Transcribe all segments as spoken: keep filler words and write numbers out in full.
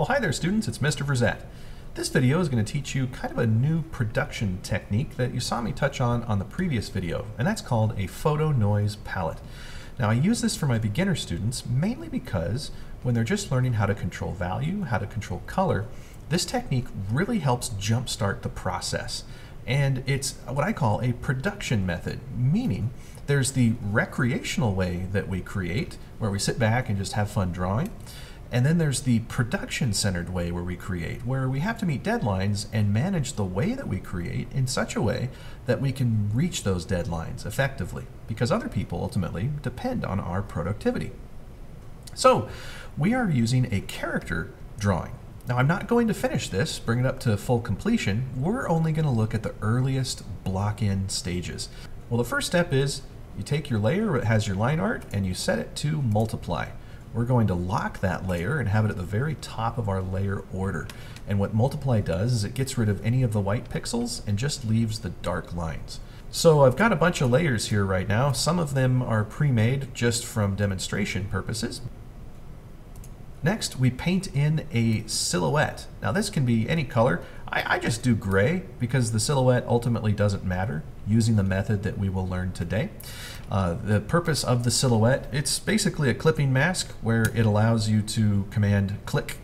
Well, hi there students, it's Mister Verzette. This video is going to teach you kind of a new production technique that you saw me touch on on the previous video, and that's called a photo noise palette. Now, I use this for my beginner students mainly because when they're just learning how to control value, how to control color, this technique really helps jumpstart the process. And it's what I call a production method, meaning there's the recreational way that we create, where we sit back and just have fun drawing. And then there's the production-centered way where we create, where we have to meet deadlines and manage the way that we create in such a way that we can reach those deadlines effectively, because other people ultimately depend on our productivity. So we are using a character drawing. Now, I'm not going to finish this, bring it up to full completion. We're only going to look at the earliest block-in stages. Well, the first step is you take your layer, it has your line art, and you set it to multiply. We're going to lock that layer and have it at the very top of our layer order. And what multiply does is it gets rid of any of the white pixels and just leaves the dark lines. So I've got a bunch of layers here right now. Some of them are pre-made just from demonstration purposes. Next, we paint in a silhouette. Now this can be any color. I, I just do gray because the silhouette ultimately doesn't matter using the method that we will learn today. Uh, the purpose of the silhouette, it's basically a clipping mask where it allows you to command click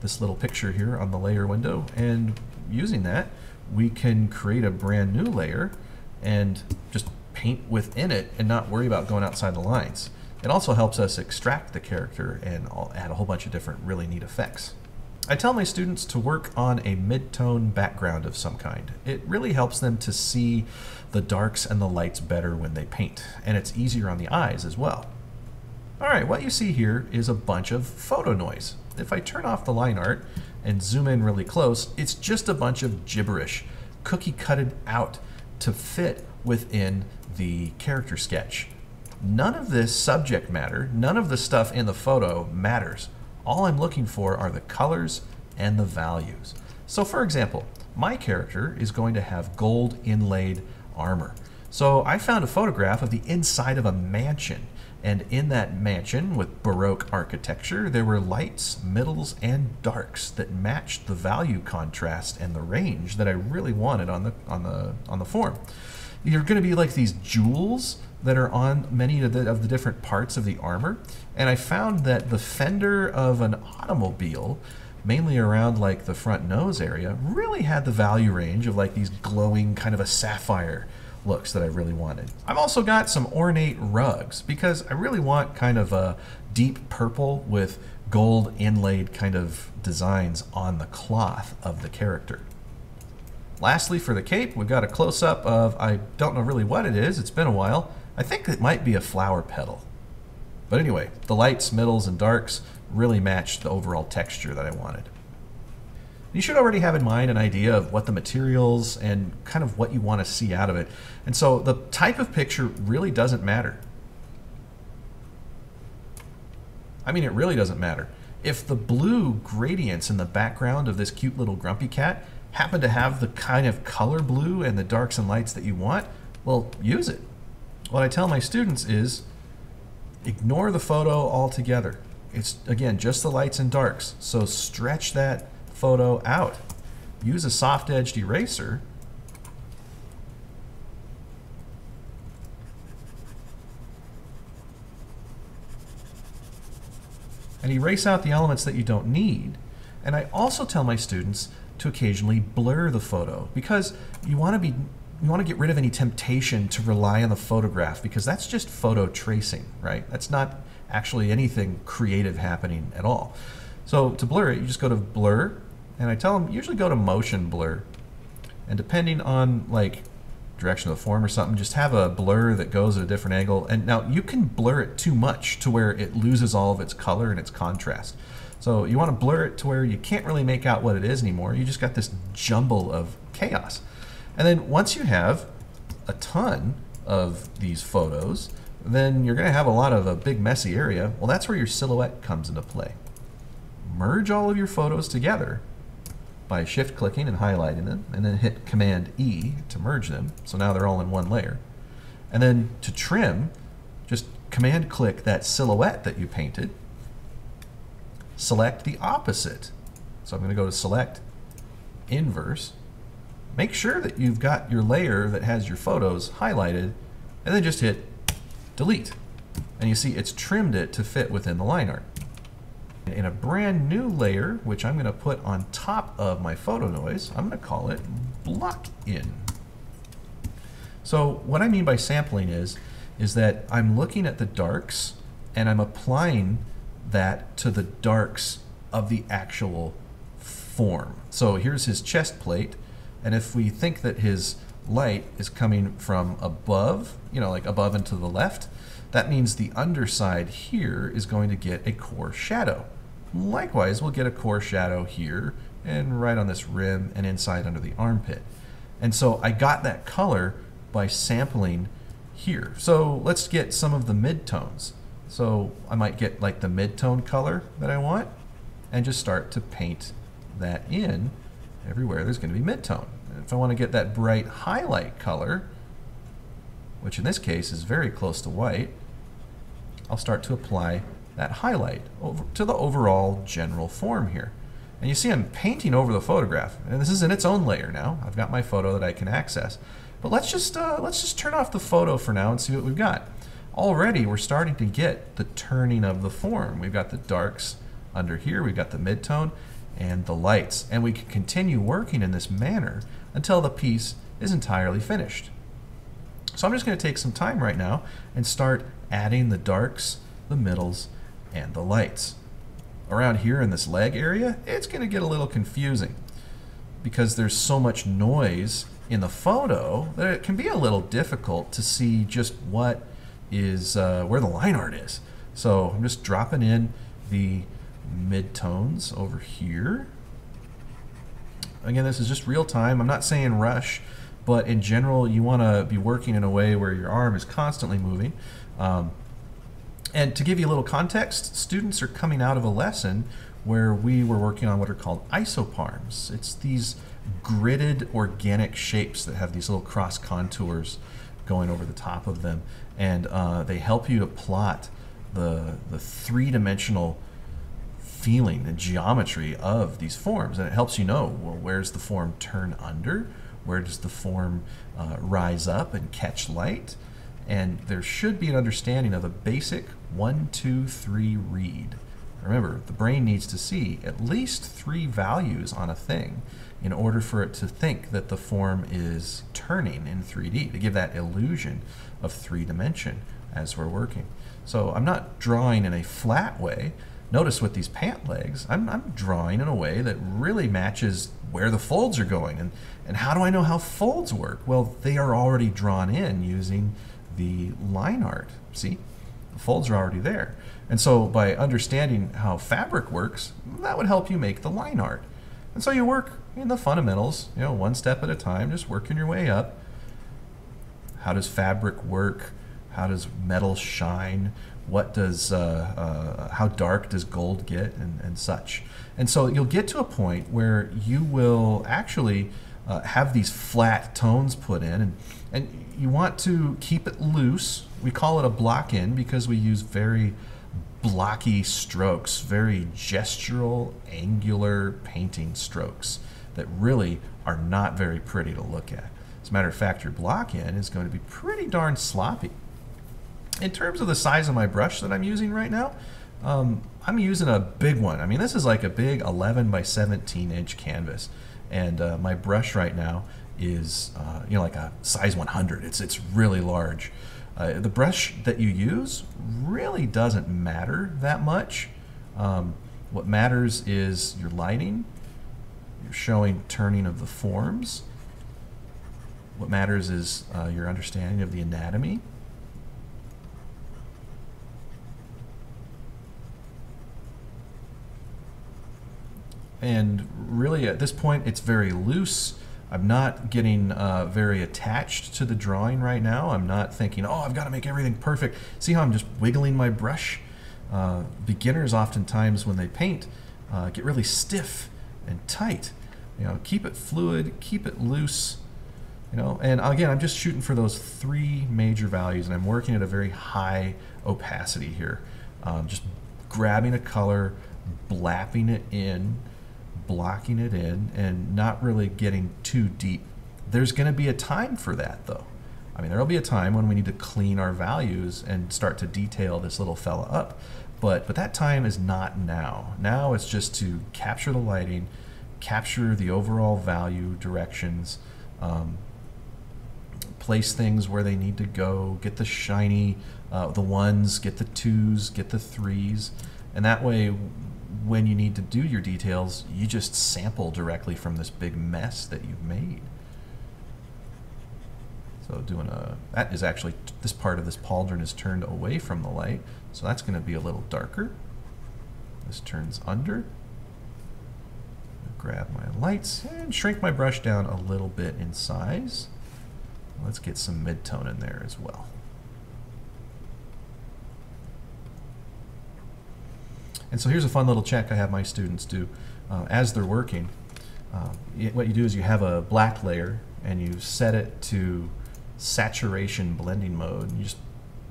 this little picture here on the layer window, and using that we can create a brand new layer and just paint within it and not worry about going outside the lines. It also helps us extract the character and I'll add a whole bunch of different really neat effects. I tell my students to work on a mid-tone background of some kind. It really helps them to see the darks and the lights better when they paint, and it's easier on the eyes as well. All right, what you see here is a bunch of photo noise. If I turn off the line art and zoom in really close, it's just a bunch of gibberish, cookie-cutted out to fit within the character sketch. None of this subject matter, none of the stuff in the photo matters. All I'm looking for are the colors and the values. So for example, my character is going to have gold inlaid armor. So I found a photograph of the inside of a mansion, and in that mansion with Baroque architecture, there were lights, middles, and darks that matched the value contrast and the range that I really wanted on the, on the, on the form. You're going to be like these jewels that are on many of the, of the different parts of the armor. And I found that the fender of an automobile, mainly around like the front nose area, really had the value range of like these glowing kind of a sapphire looks that I really wanted. I've also got some ornate rugs because I really want kind of a deep purple with gold inlaid kind of designs on the cloth of the character. Lastly, for the cape, we've got a close-up of, I don't know really what it is, it's been a while. I think it might be a flower petal. But anyway, the lights, middles, and darks really matched the overall texture that I wanted. You should already have in mind an idea of what the materials and kind of what you want to see out of it. And so the type of picture really doesn't matter. I mean, it really doesn't matter. If the blue gradients in the background of this cute little grumpy cat happen to have the kind of color blue and the darks and lights that you want, well, use it. What I tell my students is ignore the photo altogether. It's, again, just the lights and darks, so stretch that photo out. Use a soft-edged eraser and erase out the elements that you don't need. And I also tell my students to occasionally blur the photo because you want to be you want to get rid of any temptation to rely on the photograph, because that's just photo tracing, right? That's not actually anything creative happening at all. So to blur it, you just go to blur, and I tell them usually go to motion blur, and depending on like direction of the form or something, just have a blur that goes at a different angle. And now you can blur it too much to where it loses all of its color and its contrast. So you want to blur it to where you can't really make out what it is anymore. You just got this jumble of chaos. And then once you have a ton of these photos, then you're going to have a lot of a big messy area. Well, that's where your silhouette comes into play. Merge all of your photos together by shift clicking and highlighting them, and then hit Command E to merge them. So now they're all in one layer. And then to trim, just Command click that silhouette that you painted. Select the opposite So I'm going to go to Select, Inverse. Make sure that you've got your layer that has your photos highlighted, and then just hit Delete. And you see it's trimmed it to fit within the line art. In a brand new layer, which I'm going to put on top of my photo noise, I'm going to call it Block In. So what I mean by sampling is, is that I'm looking at the darks and I'm applying that to the darks of the actual form. So here's his chest plate, and if we think that his light is coming from above, you know, like above and to the left, that means the underside here is going to get a core shadow. Likewise, we'll get a core shadow here and right on this rim and inside under the armpit. And so I got that color by sampling here. So let's get some of the midtones. So I might get like the midtone color that I want and just start to paint that in. Everywhere there's going to be midtone. And if I want to get that bright highlight color, which in this case is very close to white, I'll start to apply that highlight over to the overall general form here. And you see I'm painting over the photograph, and this is in its own layer now. I've got my photo that I can access. But let's just, uh, let's just turn off the photo for now and see what we've got. Already we're starting to get the turning of the form. We've got the darks under here, we've got the midtone, and the lights. And we can continue working in this manner until the piece is entirely finished. So I'm just going to take some time right now and start adding the darks, the middles, and the lights. Around here in this leg area, it's going to get a little confusing because there's so much noise in the photo that it can be a little difficult to see just what is, uh, where the line art is. So I'm just dropping in the midtones over here. Again, this is just real time. I'm not saying rush, but in general, you want to be working in a way where your arm is constantly moving. Um, and to give you a little context, students are coming out of a lesson where we were working on what are called isoparms. It's these gridded organic shapes that have these little cross contours going over the top of them. And uh, they help you to plot the, the three-dimensional feeling, the geometry of these forms. And it helps you know, well, where's the form turn under? Where does the form uh, rise up and catch light? And there should be an understanding of a basic one, two, three read. Remember, the brain needs to see at least three values on a thing in order for it to think that the form is turning in three D, to give that illusion of three dimension as we're working. So I'm not drawing in a flat way. Notice with these pant legs, I'm, I'm drawing in a way that really matches where the folds are going. And, and how do I know how folds work? Well, they are already drawn in using the line art. See, the folds are already there. And so by understanding how fabric works, that would help you make the line art. And so you work in the fundamentals, you know, one step at a time, just working your way up. How does fabric work? How does metal shine? What does, uh, uh, how dark does gold get, and, and such. And so you'll get to a point where you will actually uh, have these flat tones put in, and, and you want to keep it loose. We call it a block in because we use very blocky strokes, very gestural, angular painting strokes that really are not very pretty to look at. As a matter of fact, your block in is going to be pretty darn sloppy. In terms of the size of my brush that I'm using right now, um, I'm using a big one. I mean, this is like a big eleven by seventeen inch canvas, and uh, my brush right now is uh, you know, like a size one hundred. It's it's really large. Uh, the brush that you use really doesn't matter that much. Um, what matters is your lighting, your showing turning of the forms. What matters is uh, your understanding of the anatomy. And really at this point it's very loose. I'm not getting uh, very attached to the drawing right now. I'm not thinking, oh, I've got to make everything perfect. See how I'm just wiggling my brush? Uh, beginners oftentimes when they paint uh, get really stiff and tight. You know, keep it fluid, keep it loose. You know, and again, I'm just shooting for those three major values, and I'm working at a very high opacity here. Um, just grabbing a color, blapping it in, blocking it in and not really getting too deep. There's going to be a time for that, though. I mean, there'll be a time when we need to clean our values and start to detail this little fella up, but but that time is not now. Now it's just to capture the lighting, capture the overall value directions, um, place things where they need to go, get the shiny, uh, the ones, get the twos, get the threes, and that way when you need to do your details, you just sample directly from this big mess that you've made. So doing a, that is actually, this part of this pauldron is turned away from the light, so that's going to be a little darker. This turns under. Grab my lights and shrink my brush down a little bit in size. Let's get some mid-tone in there as well. And so here's a fun little check I have my students do uh, as they're working. Uh, it, what you do is you have a black layer and you set it to saturation blending mode, and you just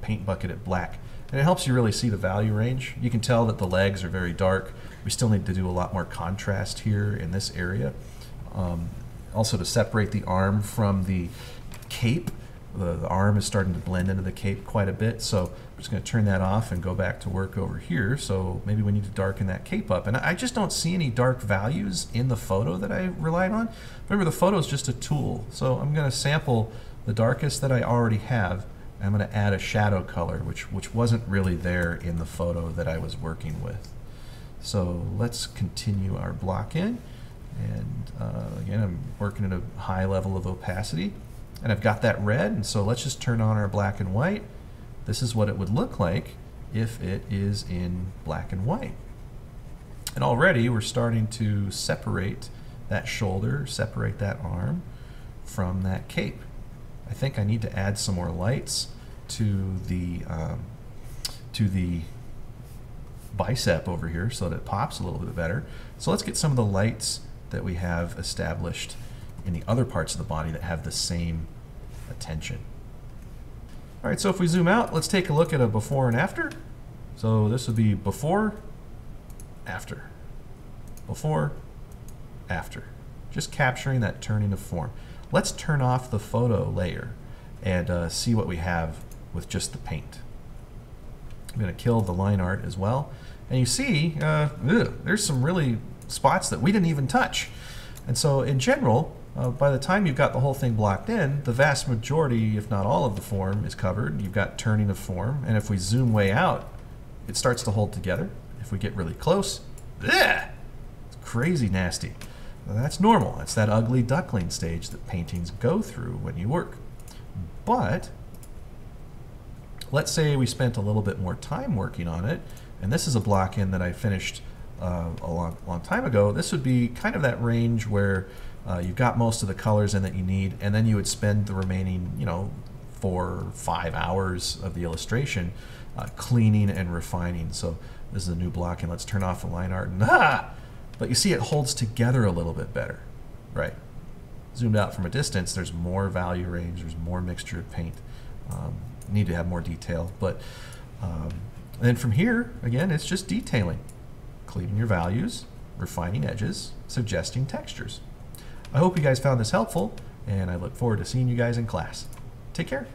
paint bucket it black, and it helps you really see the value range. You can tell that the legs are very dark. We still need to do a lot more contrast here in this area. Um, also, to separate the arm from the cape, the, the arm is starting to blend into the cape quite a bit, so I'm just going to turn that off and go back to work over here. So maybe we need to darken that cape up, and I just don't see any dark values in the photo that I relied on. Remember, the photo is just a tool, so I'm going to sample the darkest that I already have. I'm going to add a shadow color, which, which wasn't really there in the photo that I was working with. So let's continue our block in. And uh, again, I'm working at a high level of opacity. And I've got that red, and so let's just turn on our black and white. This is what it would look like if it is in black and white. And already we're starting to separate that shoulder, separate that arm from that cape. I think I need to add some more lights to the um, to the bicep over here so that it pops a little bit better. So let's get some of the lights that we have established in the other parts of the body that have the same attention. All right, so if we zoom out, let's take a look at a before and after. So this would be before, after, before, after. Just capturing that turning of form. Let's turn off the photo layer and uh, see what we have with just the paint. I'm going to kill the line art as well. And you see, uh, ugh, there's some really spots that we didn't even touch. And so in general, uh, by the time you've got the whole thing blocked in, the vast majority, if not all of the form, is covered. You've got turning of form. And if we zoom way out, it starts to hold together. If we get really close, ugh, it's crazy nasty. That's normal. It's that ugly duckling stage that paintings go through when you work. But let's say we spent a little bit more time working on it, and this is a block in that I finished uh, a long, long time ago. This would be kind of that range where uh, you've got most of the colors in that you need, and then you would spend the remaining, you know, four or five hours of the illustration uh, cleaning and refining. So this is a new block, and let's turn off the line art. And, ah! But you see it holds together a little bit better, right? Zoomed out from a distance, there's more value range, there's more mixture of paint. Um, need to have more detail, but um, and then from here, again, it's just detailing. Cleaning your values, refining edges, suggesting textures. I hope you guys found this helpful, and I look forward to seeing you guys in class. Take care.